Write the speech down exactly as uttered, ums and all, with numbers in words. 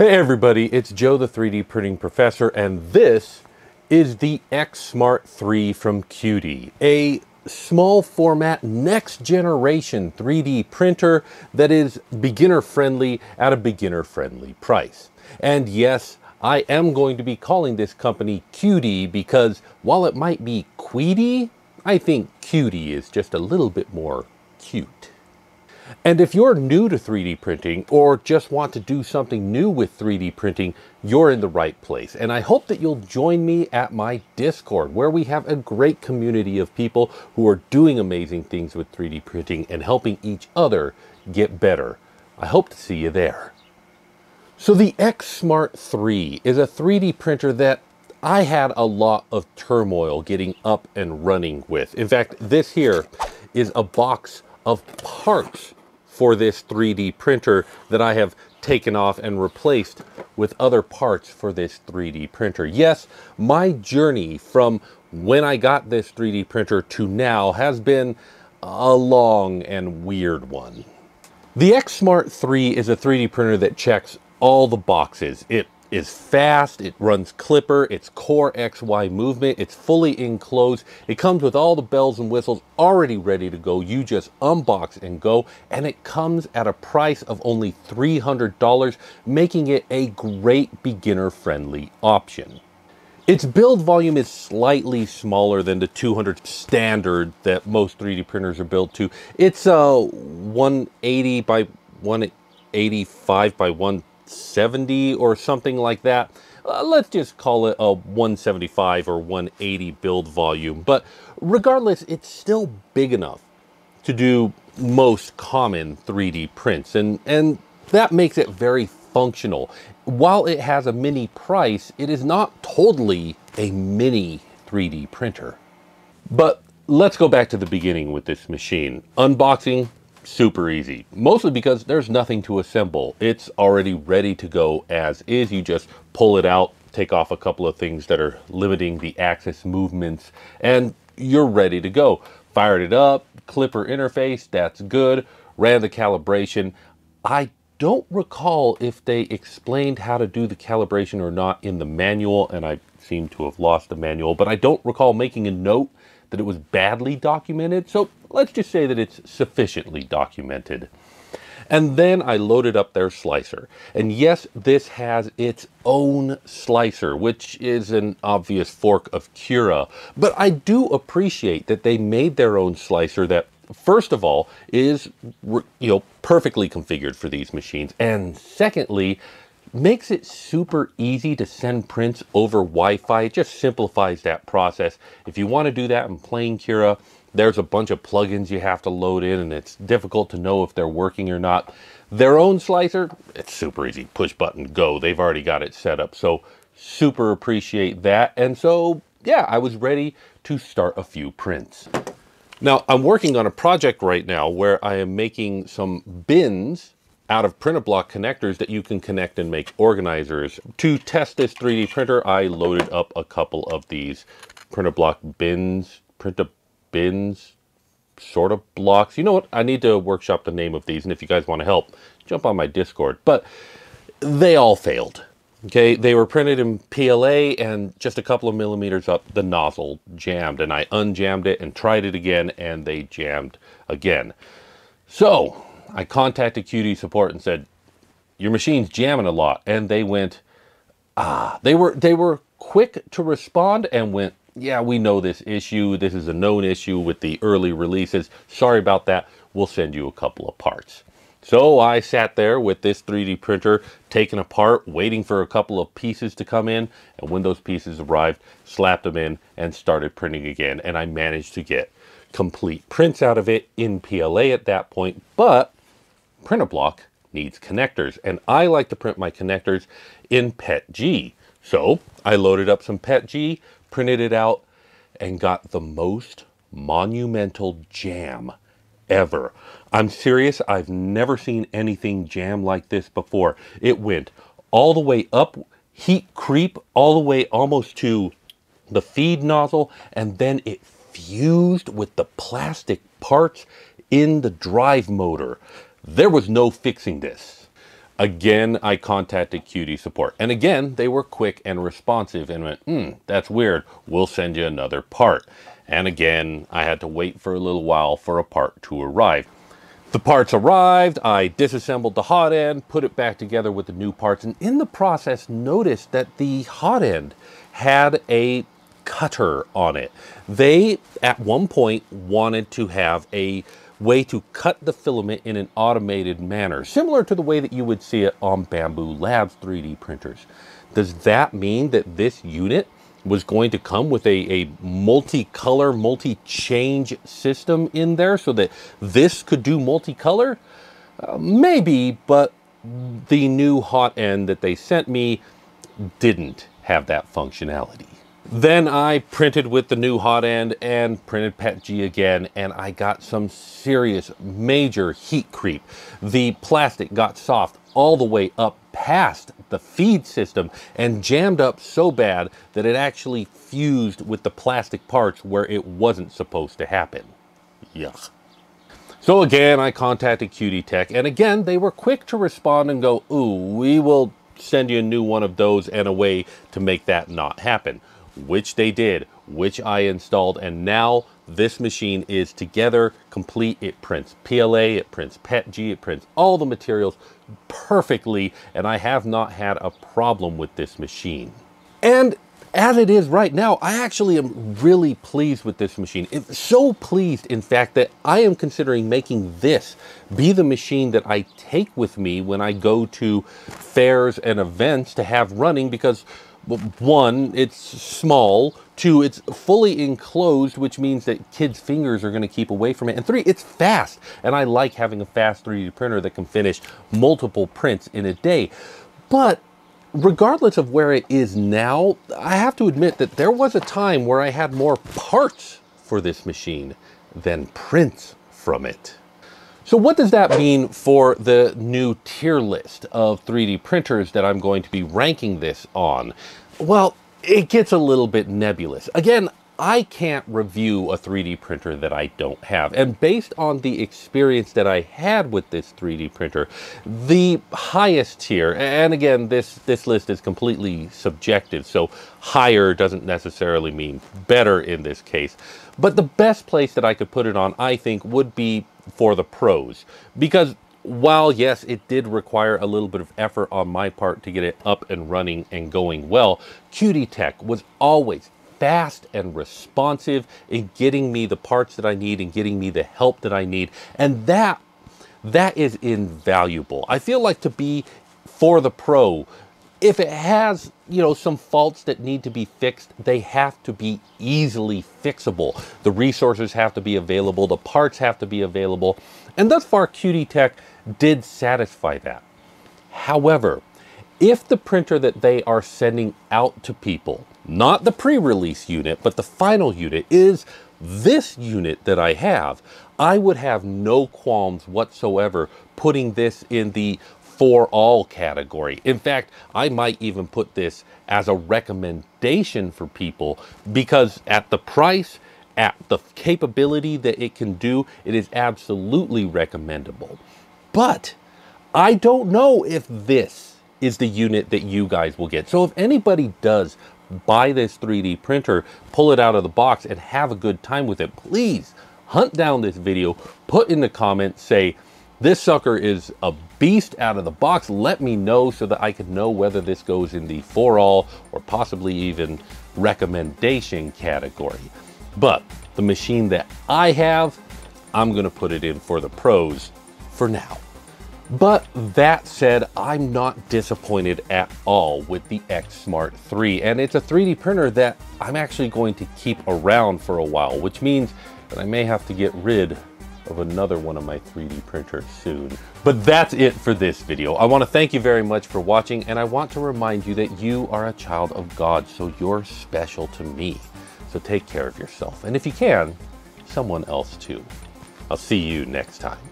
Hey everybody, it's Joe the three D Printing Professor, and this is the X Smart three from Q I D I, a small format, next generation three D printer that is beginner friendly at a beginner friendly price. And yes, I am going to be calling this company Q I D I because while it might be Q I D I, I think Q I D I is just a little bit more cute. And if you're new to three D printing or just want to do something new with three D printing, you're in the right place. And I hope that you'll join me at my Discord, where we have a great community of people who are doing amazing things with three D printing and helping each other get better. I hope to see you there. So the X Smart three is a three D printer that I had a lot of turmoil getting up and running with. In fact, this here is a box of parts for this three D printer that I have taken off and replaced with other parts for this three D printer. Yes, my journey from when I got this three D printer to now has been a long and weird one. The X Smart three is a three D printer that checks all the boxes. It is fast, it runs Clipper, it's core X Y movement, it's fully enclosed, it comes with all the bells and whistles already ready to go, you just unbox and go, and it comes at a price of only three hundred dollars, making it a great beginner-friendly option. Its build volume is slightly smaller than the two hundred standard that most three D printers are built to. It's a one eighty by one eighty-five by one seventy or something like that. Uh, let's just call it a one seventy-five or one eighty build volume. But regardless, it's still big enough to do most common three D prints. And, and that makes it very functional. While it has a mini price, it is not totally a mini three D printer. But let's go back to the beginning with this machine. Unboxing, super easy, mostly because there's nothing to assemble. It's already ready to go as is. You just pull it out, take off a couple of things that are limiting the axis movements, and you're ready to go. Fired it up, Clipper interface, that's good. Ran the calibration. I don't recall if they explained how to do the calibration or not in the manual, and I seem to have lost the manual, but I don't recall making a note that it was badly documented, so let's just say that it's sufficiently documented. And then I loaded up their slicer. And yes, this has its own slicer, which is an obvious fork of Cura, but I do appreciate that they made their own slicer that, first of all, is you know perfectly configured for these machines, and secondly, makes it super easy to send prints over Wi-Fi. It just simplifies that process. If you want to do that in plain Cura, there's a bunch of plugins you have to load in, and it's difficult to know if they're working or not. Their own slicer, it's super easy. Push button, go. They've already got it set up. So super appreciate that. And so, yeah, I was ready to start a few prints. Now, I'm working on a project right now where I am making some bins out of print-a-block connectors that you can connect and make organizers. To test this three D printer, I loaded up a couple of these print-a-block bins, print-a-bins, sort of blocks. You know what? I need to workshop the name of these, and if you guys want to help, jump on my Discord. But they all failed, okay? They were printed in P L A, and just a couple of millimeters up, the nozzle jammed, and I unjammed it and tried it again, and they jammed again. So I contacted Q I D I support and said, your machine's jamming a lot. And they went, ah, they were, they were quick to respond and went, yeah, we know this issue. This is a known issue with the early releases. Sorry about that. We'll send you a couple of parts. So I sat there with this three D printer taken apart, waiting for a couple of pieces to come in. And when those pieces arrived, slapped them in and started printing again. And I managed to get complete prints out of it in P L A at that point. But print-a-block needs connectors, and I like to print my connectors in P E T G. So I loaded up some P E T G, printed it out, and got the most monumental jam ever. I'm serious, I've never seen anything jam like this before. It went all the way up, heat creep, all the way almost to the feed nozzle, and then it fused with the plastic parts in the drive motor. There was no fixing this. Again, I contacted Q I D I support, and again, they were quick and responsive and went, hmm, that's weird. We'll send you another part. And again, I had to wait for a little while for a part to arrive. The parts arrived, I disassembled the hot end, put it back together with the new parts, and in the process noticed that the hot end had a cutter on it. They, at one point, wanted to have a way to cut the filament in an automated manner, similar to the way that you would see it on Bambu Lab's three D printers. Does that mean that this unit was going to come with a, a multi-color, multi-change system in there so that this could do multi-color? Uh, maybe, but the new hot end that they sent me didn't have that functionality. Then I printed with the new hot end and printed P E T G again, and I got some serious major heat creep. The plastic got soft all the way up past the feed system and jammed up so bad that it actually fused with the plastic parts where it wasn't supposed to happen. Yuck. So again, I contacted Q I D I Tech, and again, they were quick to respond and go, ooh, we will send you a new one of those and a way to make that not happen. Which they did, which I installed, and now this machine is together, complete. It prints P L A, it prints P E T G, it prints all the materials perfectly, and I have not had a problem with this machine. And as it is right now, I actually am really pleased with this machine. It's so pleased, in fact, that I am considering making this be the machine that I take with me when I go to fairs and events to have running, because one, it's small. Two, it's fully enclosed, which means that kids' fingers are going to keep away from it. And three, it's fast. And I like having a fast three D printer that can finish multiple prints in a day. But regardless of where it is now, I have to admit that there was a time where I had more parts for this machine than prints from it. So what does that mean for the new tier list of three D printers that I'm going to be ranking this on? Well, it gets a little bit nebulous. Again, I can't review a three D printer that I don't have. And based on the experience that I had with this three D printer, the highest tier, and again, this, this list is completely subjective, so higher doesn't necessarily mean better in this case. But the best place that I could put it on, I think, would be for the pros, because while yes, it did require a little bit of effort on my part to get it up and running and going well, Q I D I Tech was always fast and responsive in getting me the parts that I need and getting me the help that I need, and that that is invaluable. I feel like to be for the pro, if it has, you know, some faults that need to be fixed, they have to be easily fixable. The resources have to be available, the parts have to be available, and thus far Q I D I Tech did satisfy that. However, if the printer that they are sending out to people, not the pre-release unit, but the final unit, is this unit that I have, I would have no qualms whatsoever putting this in the for all category. In fact, I might even put this as a recommendation for people, because at the price, at the capability that it can do, it is absolutely recommendable. But I don't know if this is the unit that you guys will get. So if anybody does buy this three D printer, pull it out of the box and have a good time with it, please hunt down this video, put in the comments, say, this sucker is a beast out of the box. Let me know so that I can know whether this goes in the for all or possibly even recommendation category. But the machine that I have, I'm gonna put it in for the pros for now. But that said, I'm not disappointed at all with the X Smart three. And it's a three D printer that I'm actually going to keep around for a while, which means that I may have to get rid of another one of my three D printers soon. But that's it for this video. I want to thank you very much for watching, and I want to remind you that you are a child of God, so you're special to me. So take care of yourself, and if you can, someone else too. I'll see you next time.